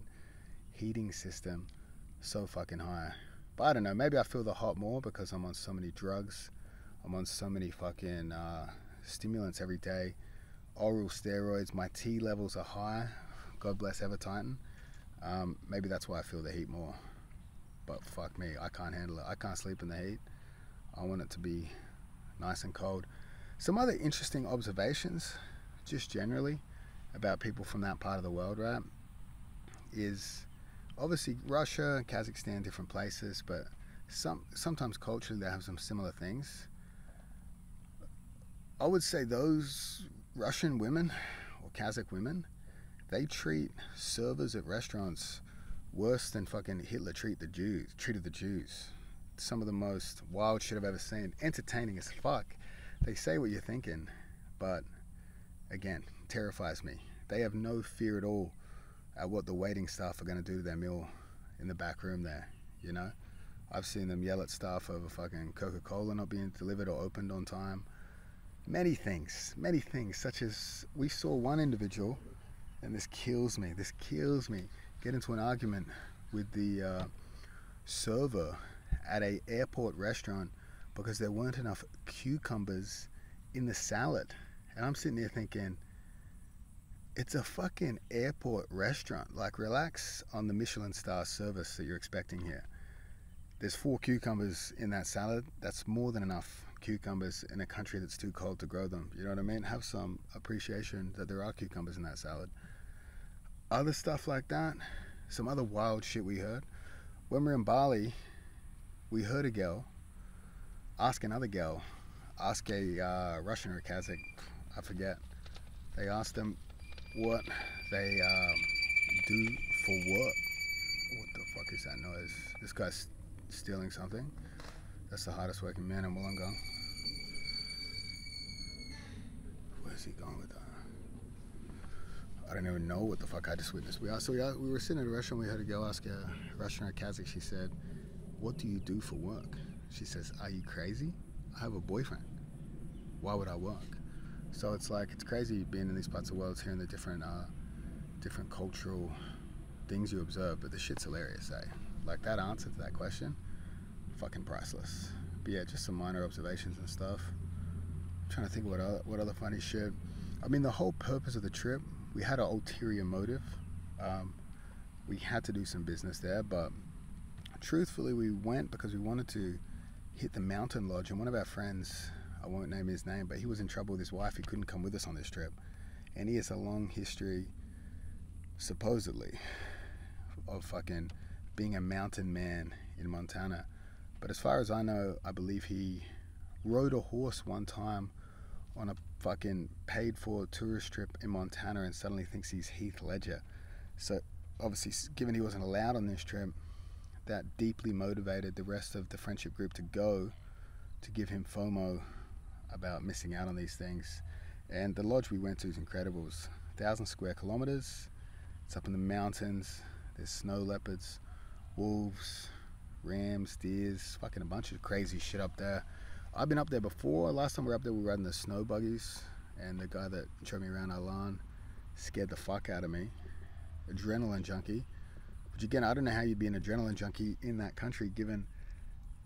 heating system so fucking high. But I don't know, maybe I feel the hot more because I'm on so many drugs. I'm on so many fucking stimulants every day. oral steroids. My T levels are high. God bless EverTitan. Maybe that's why I feel the heat more. But fuck me, I can't handle it. I can't sleep in the heat. I want it to be nice and cold. Some other interesting observations, just generally, about people from that part of the world, right, is obviously Russia, Kazakhstan, different places, but sometimes culturally they have some similar things. I would say those Russian women or Kazakh women, they treat servers at restaurants worse than fucking Hitler treated the Jews. Some of the most wild shit I've ever seen. Entertaining as fuck. They say what you're thinking, but again, terrifies me. They have no fear at all at what the waiting staff are going to do to their meal in the back room there, you know? I've seen them yell at staff over fucking Coca-Cola not being delivered or opened on time. Many things, such as we saw one individual, and this kills me, get into an argument with the server at a airport restaurant because there weren't enough cucumbers in the salad. And I'm sitting here thinking, it's a fucking airport restaurant. Like, relax on the Michelin star service that you're expecting here. There's 4 cucumbers in that salad. That's more than enough cucumbers in a country that's too cold to grow them. You know what I mean? Have some appreciation that there are cucumbers in that salad. Other stuff like that. Some other wild shit we heard. When we were in Bali, we heard a girl ask another girl, Russian or a Kazakh, I forget. They asked them what they do for work. What the fuck is that noise? This guy's stealing something. That's the hardest working man in Wollongong. Where's he going with that? I don't even know what the fuck I just witnessed. We were sitting in a restaurant. We heard a girl ask a Russian or a Kazakh. She said, "What do you do for work?" She says, "Are you crazy? I have a boyfriend. Why would I work?" So it's like, it's crazy being in these parts of the world, hearing the different cultural things you observe, but the shit's hilarious, eh? Like, that answer to that question, fucking priceless. But yeah, just some minor observations and stuff. I'm trying to think what other funny shit. I mean, the whole purpose of the trip, we had an ulterior motive. We had to do some business there, but truthfully, we went because we wanted to hit the mountain lodge, and one of our friends, I won't name his name, but he was in trouble with his wife. He couldn't come with us on this trip, and he has a long history, supposedly, of fucking being a mountain man in Montana. But as far as I know, I believe he rode a horse one time on a fucking paid for tourist trip in Montana and suddenly thinks he's Heath Ledger. So obviously, given he wasn't allowed on this trip, that deeply motivated the rest of the friendship group to go, to give him FOMO about missing out on these things. And the lodge we went to is incredible. It's 1,000 square kilometers. It's up in the mountains. There's snow leopards, wolves, rams, deers, fucking a bunch of crazy shit up there. I've been up there before. Last time we were up there, we were riding the snow buggies, and the guy that showed me around, Alan, scared the fuck out of me. Adrenaline junkie. Which again, I don't know how you'd be an adrenaline junkie in that country, given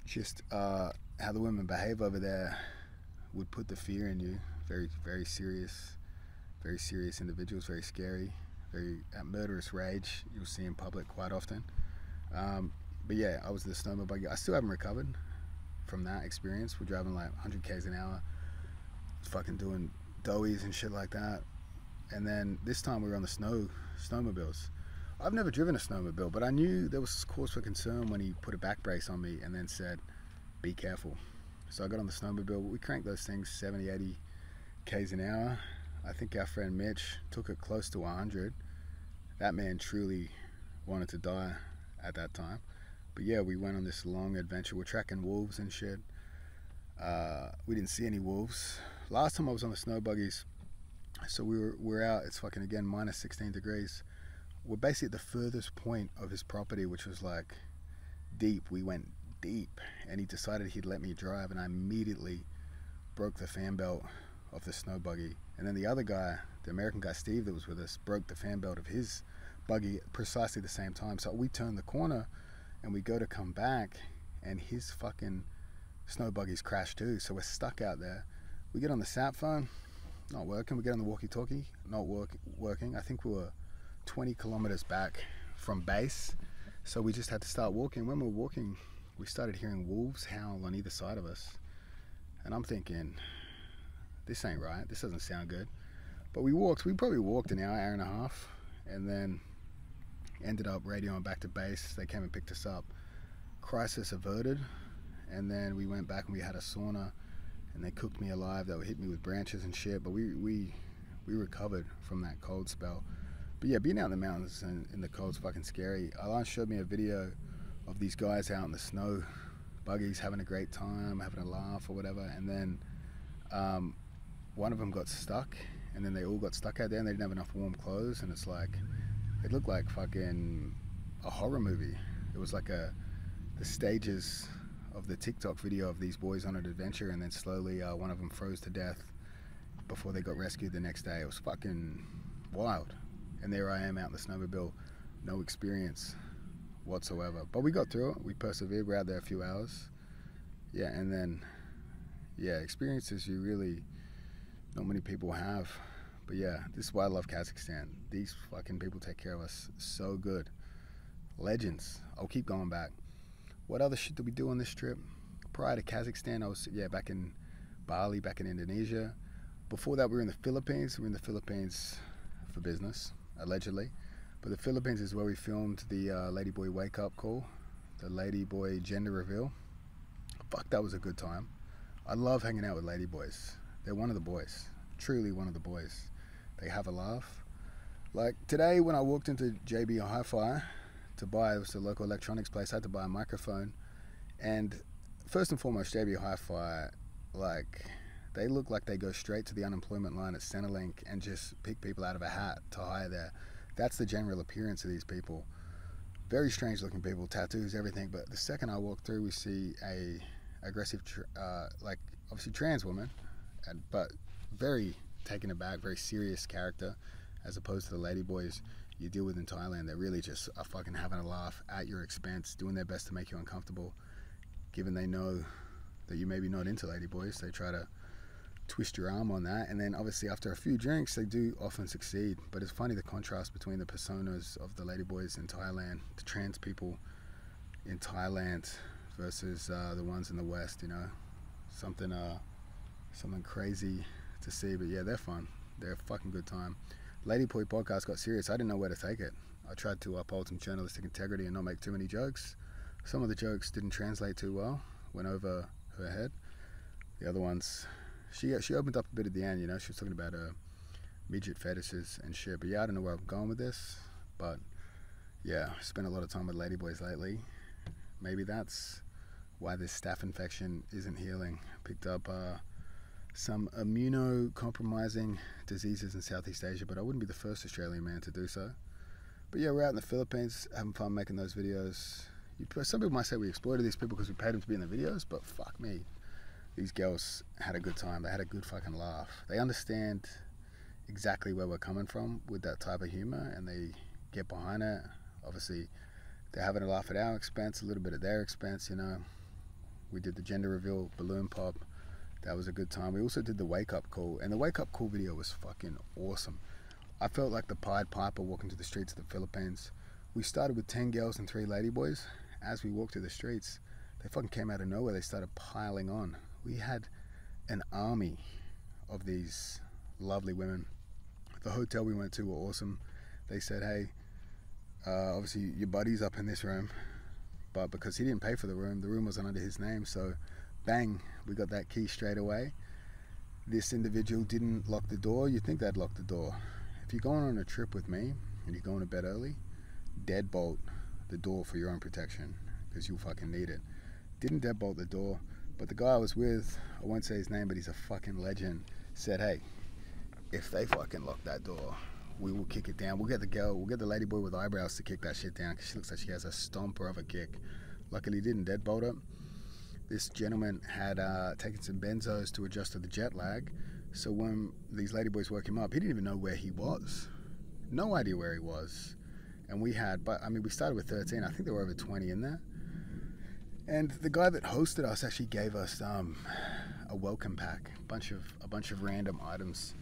just how the women behave over there would put the fear in you. Very, very serious individuals, very scary, very murderous rage you'll see in public quite often. But yeah, I was in the snowmobile buggy. I still haven't recovered from that experience. We're driving like 100 km an hour, fucking doing doughies and shit like that. And then this time we were on the snowmobiles. I've never driven a snowmobile, but I knew there was cause for concern when he put a back brace on me and then said, "Be careful." So I got on the snowmobile. We cranked those things 70, 80 Ks an hour. I think our friend Mitch took it close to 100. That man truly wanted to die at that time. But yeah, we went on this long adventure. We're tracking wolves and shit. We didn't see any wolves. Last time I was on the snow buggies, so we're out. It's fucking, again, minus 16 degrees. We're basically at the furthest point of his property, which was like deep. We went deep, and he decided he'd let me drive, and I immediately broke the fan belt of the snow buggy. And then the other guy, the American guy Steve that was with us, broke the fan belt of his buggy at precisely the same time. So we turned the corner and we go to come back, and his fucking snow buggies crashed too. So we're stuck out there. We get on the sat phone, not working. We get on the walkie-talkie, not working. I think we were 20 kilometers back from base, so we just had to start walking. When we were walking, we started hearing wolves howl on either side of us, and I'm thinking, this ain't right, this doesn't sound good. But we probably walked an hour, hour and a half, and then ended up radioing back to base. They came and picked us up, crisis averted, and then we went back and we had a sauna, and they cooked me alive. They hit me with branches and shit, but we recovered from that cold spell. But yeah, being out in the mountains and in the cold's fucking scary. Alan showed me a video of these guys out in the snow buggies having a great time, having a laugh or whatever, and then one of them got stuck, and then they all got stuck out there and they didn't have enough warm clothes, and it's like, it looked like fucking a horror movie. It was like the stages of the TikTok video of these boys on an adventure, and then slowly one of them froze to death before they got rescued the next day. It was fucking wild. And there I am out in the snowmobile, no experience whatsoever. But we got through it, we persevered, we're out there a few hours. Yeah, and then, yeah, experiences you really, not many people have. But yeah, this is why I love Kazakhstan. These fucking people take care of us so good. Legends, I'll keep going back. What other shit did we do on this trip? Prior to Kazakhstan, I was, yeah, back in Bali, back in Indonesia. Before that, we were in the Philippines. We were in the Philippines for business, allegedly. But the Philippines is where we filmed the Ladyboy wake-up call, the Ladyboy gender reveal. Fuck, that was a good time. I love hanging out with Ladyboys. They're one of the boys, truly one of the boys. They have a laugh. Like today, when I walked into JB Hi-Fi, it was the local electronics place, I had to buy a microphone. And first and foremost, JB Hi-Fi, like, they look like they go straight to the unemployment line at Centrelink and just pick people out of a hat to hire there. That's the general appearance of these people. Very strange looking people, tattoos, everything. But the second I walk through, we see a aggressive, like, obviously trans woman, but very taken aback, very serious character, as opposed to the ladyboys you deal with in Thailand. They really just are fucking having a laugh at your expense, doing their best to make you uncomfortable. Given they know that you maybe not into ladyboys, they try to twist your arm on that. And then obviously after a few drinks, they do often succeed. But it's funny the contrast between the personas of the ladyboys in Thailand, the trans people in Thailand versus the ones in the West. You know, something crazy to see. But yeah, they're fun. They're a fucking good time. Ladyboy podcast got serious. I didn't know where to take it. I tried to uphold some journalistic integrity and not make too many jokes. Some of the jokes didn't translate too well, went over her head. The other ones, she opened up a bit at the end, you know, she was talking about her midget fetishes and shit. But yeah, I don't know where I'm going with this, but yeah, I spent a lot of time with ladyboys lately. Maybe that's why this staph infection isn't healing. Picked up some immunocompromising diseases in Southeast Asia, but I wouldn't be the first Australian man to do so. But yeah, we're out in the Philippines, having fun making those videos. Some people might say we exploited these people because we paid them to be in the videos, but fuck me. These girls had a good time. They had a good fucking laugh. They understand exactly where we're coming from with that type of humor, and they get behind it. Obviously, they're having a laugh at our expense, a little bit at their expense, you know. We did the gender reveal, balloon pop. That was a good time. We also did the wake-up call, and the wake-up call video was fucking awesome. I felt like the Pied Piper walking through the streets of the Philippines. We started with 10 girls and 3 ladyboys. As we walked through the streets, they fucking came out of nowhere. They started piling on. We had an army of these lovely women. The hotel we went to were awesome. They said, hey, obviously your buddy's up in this room, but because he didn't pay for the room wasn't under his name, so bang, we got that key straight away. This individual didn't lock the door. You'd think they'd lock the door. If you're going on a trip with me and you're going to bed early, deadbolt the door for your own protection, because you'll fucking need it. Didn't deadbolt the door, but the guy I was with, I won't say his name, but he's a fucking legend, said, hey, if they fucking lock that door, we will kick it down. We'll get the girl, we'll get the ladyboy with eyebrows to kick that shit down, because she looks like she has a stomper of a kick. Luckily, he didn't deadbolt it. This gentleman had taken some benzos to adjust to the jet lag, so when these ladyboys woke him up, he didn't even know where he was. No idea where he was. And we had, but I mean, we started with 13. I think there were over 20 in there. And the guy that hosted us actually gave us a welcome pack, a bunch of random items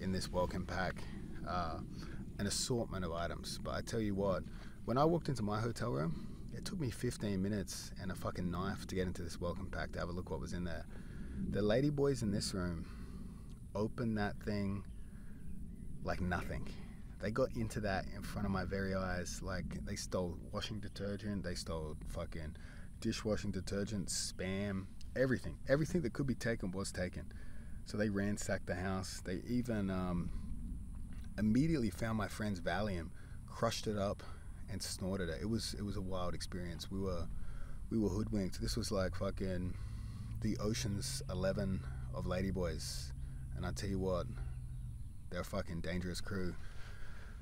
in this welcome pack, an assortment of items. But I tell you what, when I walked into my hotel room, it took me 15 minutes and a fucking knife to get into this welcome pack to have a look what was in there. The lady boys in this room opened that thing like nothing. They got into that in front of my very eyes. Like, they stole washing detergent, they stole fucking dishwashing detergent, Spam, everything. Everything that could be taken was taken. So they ransacked the house. They even immediately found my friend's Valium, crushed it up, and snorted it. It was a wild experience. We were hoodwinked. This was like fucking the Ocean's 11 of ladyboys. And I tell you what, they're a fucking dangerous crew.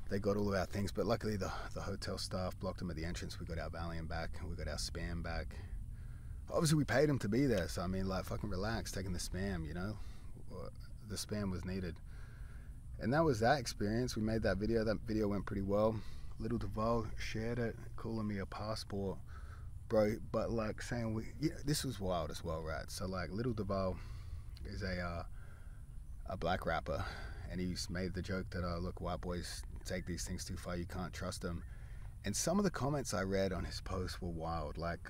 They got all of our things, but luckily the hotel staff blocked them at the entrance. We got our Valium back, and we got our Spam back. Obviously, we paid them to be there, so I mean, like, fucking relax, taking the Spam, you know? The Spam was needed. And that was that experience. We made that video. That video went pretty well. Little Duvall shared it, calling me a passport, bro, but like saying you know, this was wild as well, right? So like, Little Duvall is a black rapper, and he's made the joke that, oh, look, white boys take these things too far, you can't trust them. And some of the comments I read on his post were wild. Like,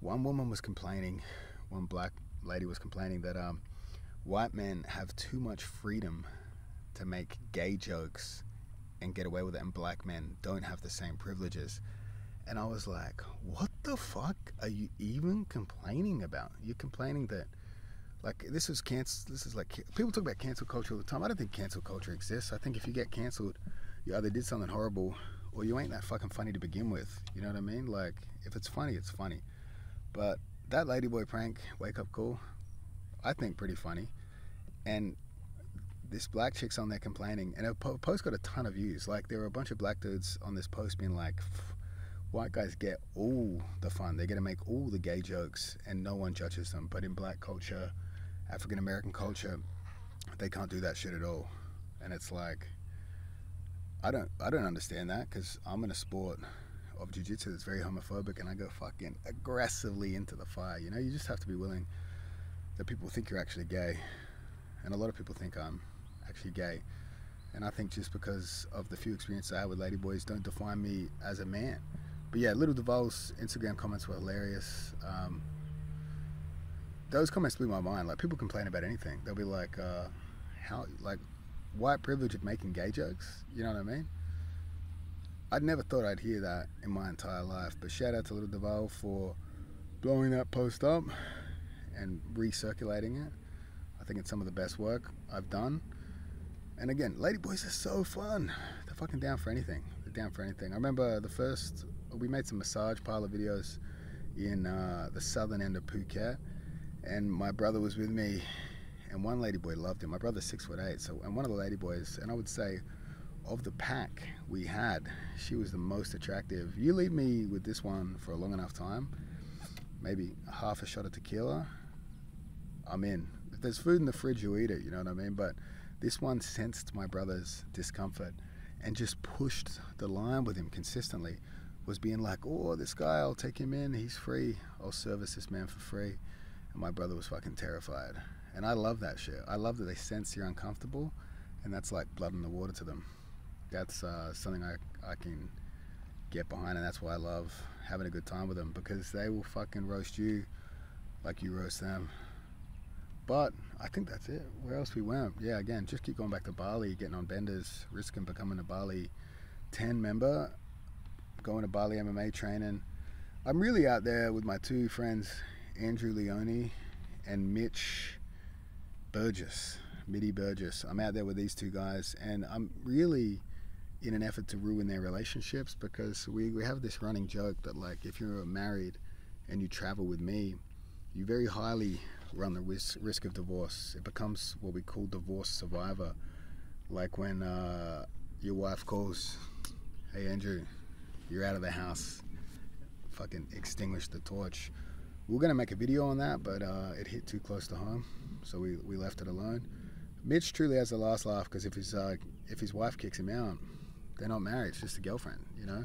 one woman was complaining, one black lady was complaining that white men have too much freedom to make gay jokes and get away with it, and black men don't have the same privileges. And I was like, what the fuck are you even complaining about? You're complaining that, like, this is like, people talk about cancel culture all the time. I don't think cancel culture exists. I think if you get cancelled, you either did something horrible or you ain't that fucking funny to begin with. You know what I mean? Like, if it's funny, it's funny. But that ladyboy prank, wake up call, I think pretty funny. And this black chick's on there complaining, and her post got a ton of views. Like, there were a bunch of black dudes on this post being like, white guys get all the fun, they're gonna make all the gay jokes and no one judges them, but in black culture, African American culture, they can't do that shit at all. And it's like, I don't understand that, because I'm in a sport of jiu-jitsu that's very homophobic, and I go fucking aggressively into the fire. You know, you just have to be willing that people think you're actually gay, and a lot of people think I'm actually gay. And I think just because of the few experiences I had with ladyboys don't define me as a man. But yeah, Little Duvall's Instagram comments were hilarious. Those comments blew my mind. Like, people complain about anything. They'll be like, how, like, white privilege of making gay jokes? You know what I mean? I'd never thought I'd hear that in my entire life. But shout out to Little Duvall for blowing that post up and recirculating it. I think it's some of the best work I've done. And again, ladyboys are so fun. They're fucking down for anything. They're down for anything. I remember we made some massage parlor videos in the southern end of Phuket, and my brother was with me, and one ladyboy loved him. My brother's 6'8", so, and one of the ladyboys, and I would say of the pack we had, she was the most attractive. You leave me with this one for a long enough time, maybe half a shot of tequila, I'm in. If there's food in the fridge, you eat it, you know what I mean? But this one sensed my brother's discomfort and just pushed the line with him consistently, was being like, oh, this guy, I'll take him in, he's free, I'll service this man for free. And my brother was fucking terrified. And I love that shit. I love that they sense you're uncomfortable, and that's like blood in the water to them. That's something I can get behind, and that's why I love having a good time with them, because they will fucking roast you like you roast them. But I think that's it. Where else we went? Yeah, again, just keep going back to Bali, getting on benders, risking becoming a Bali 10 member, going to Bali MMA training. I'm really out there with my two friends, Andrew Leone and Mitch Burgess, Mitty Burgess. I'm out there with these two guys, and I'm really in an effort to ruin their relationships, because we have this running joke that, like, if you're married and you travel with me, you very highly run the risk of divorce. It becomes what we call divorce survivor. Like when your wife calls, hey Andrew, you're out of the house, fucking extinguish the torch. We're gonna make a video on that, but it hit too close to home, so we left it alone. Mitch truly has the last laugh, because if his wife kicks him out, they're not married, it's just a girlfriend, you know?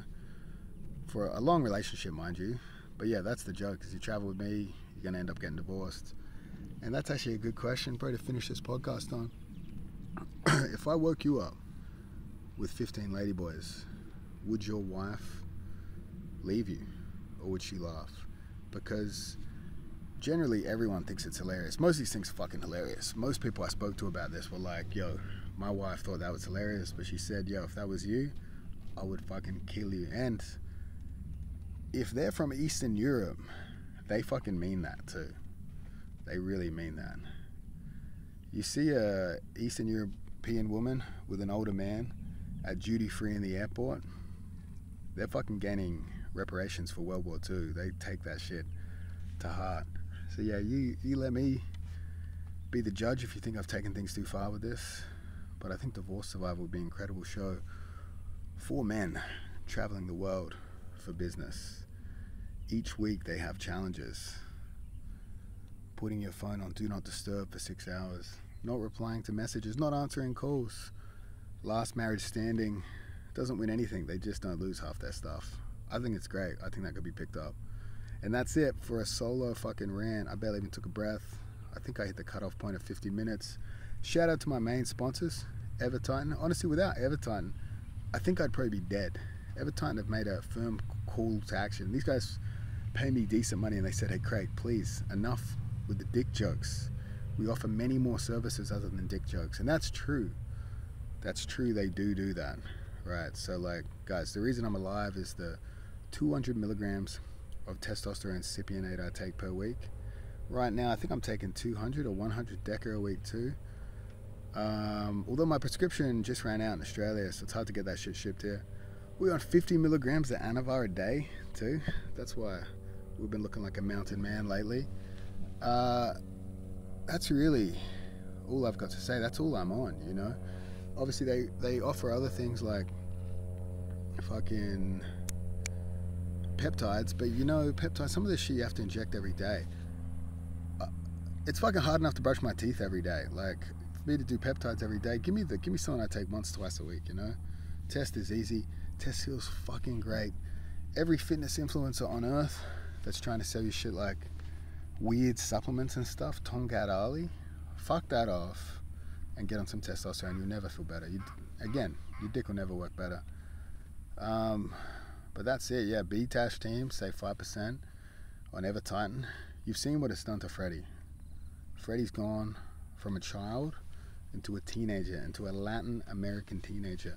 For a long relationship, mind you. But yeah, that's the joke, because you travel with me, you're gonna end up getting divorced. And that's actually a good question, bro, to finish this podcast on. if I woke you up with 15 ladyboys, would your wife leave you, or would she laugh? Because generally everyone thinks it's hilarious. Most of these things are fucking hilarious. Most people I spoke to about this were like, yo, my wife thought that was hilarious, but she said, yo, if that was you, I would fucking kill you. And if they're from Eastern Europe, they fucking mean that too. They really mean that. You see a Eastern European woman with an older man at duty free in the airport, they're fucking gaining reparations for World War II. They take that shit to heart. So yeah, you let me be the judge if you think I've taken things too far with this, but I think Divorce Survivor would be an incredible show. 4 men traveling the world for business. Each week they have challenges. Putting your phone on Do Not Disturb for 6 hours. Not replying to messages, not answering calls. Last marriage standing. Doesn't win anything. They just don't lose half their stuff. I think it's great. I think that could be picked up. And that's it for a solo fucking rant. I barely even took a breath. I think I hit the cutoff point of 50 minutes. Shout out to my main sponsors, EverTitan. Honestly, without EverTitan, I think I'd probably be dead. EverTitan have made a firm call to action. These guys pay me decent money and they said, hey Craig, please, enough with the dick jokes. We offer many more services other than dick jokes. And that's true. That's true, they do that. Right, so like, guys, the reason I'm alive is the 200 milligrams of testosterone cypionate I take per week. Right now, I think I'm taking 200 or 100 deca a week too. Although my prescription just ran out in Australia, so it's hard to get that shit shipped here. We're on 50 milligrams of Anavar a day too. That's why we've been looking like a mountain man lately. That's really all I've got to say. That's all I'm on, you know. Obviously, they offer other things like fucking peptides, but you know, peptides, some of this shit you have to inject every day. It's fucking hard enough to brush my teeth every day. Like, for me to do peptides every day, give me something I take once, twice a week, you know? Test is easy. Test feels fucking great. Every fitness influencer on earth that's trying to sell you shit like weird supplements and stuff, Tongat Ali, fuck that off and get on some testosterone. You'll never feel better. Again, your dick will never work better. But that's it, yeah. BTash team, save 5% on EverTitan. You've seen what it's done to Freddie. Freddie's gone from a child into a teenager, into a Latin American teenager.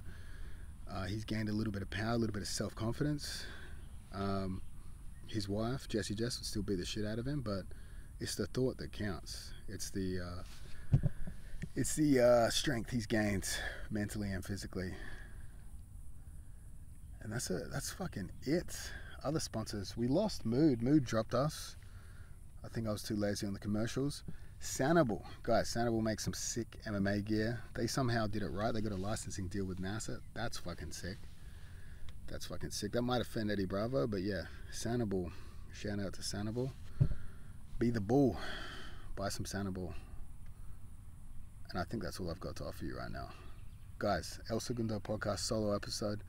He's gained a little bit of power, a little bit of self-confidence. His wife, Jessie Jess, would still beat the shit out of him, but it's the thought that counts. It's the strength he's gained mentally and physically. And that's fucking it. Other sponsors, we lost Mood. Mood dropped us. I think I was too lazy on the commercials. Sanibal. Guys, Sanibal makes some sick MMA gear. They somehow did it right. They got a licensing deal with NASA. That's fucking sick. That's fucking sick. That might offend Eddie Bravo, but yeah, Sanibal. Shout out to Sanibal. Be the bull. Buy some Sanibal. And I think that's all I've got to offer you right now. Guys, El Segundo Podcast solo episode.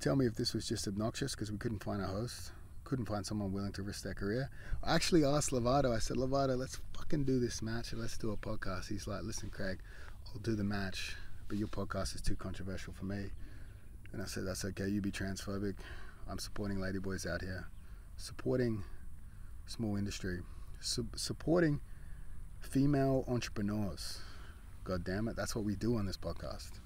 Tell me if this was just obnoxious because we couldn't find a host. Couldn't find someone willing to risk their career. I actually asked Lovato. I said, Lovato, let's fucking do this match and let's do a podcast. He's like, listen, Craig, I'll do the match, but your podcast is too controversial for me. And I said, that's okay. You be transphobic. I'm supporting ladyboys out here. Supporting small industry. Supporting female entrepreneurs. God damn it. That's what we do on this podcast.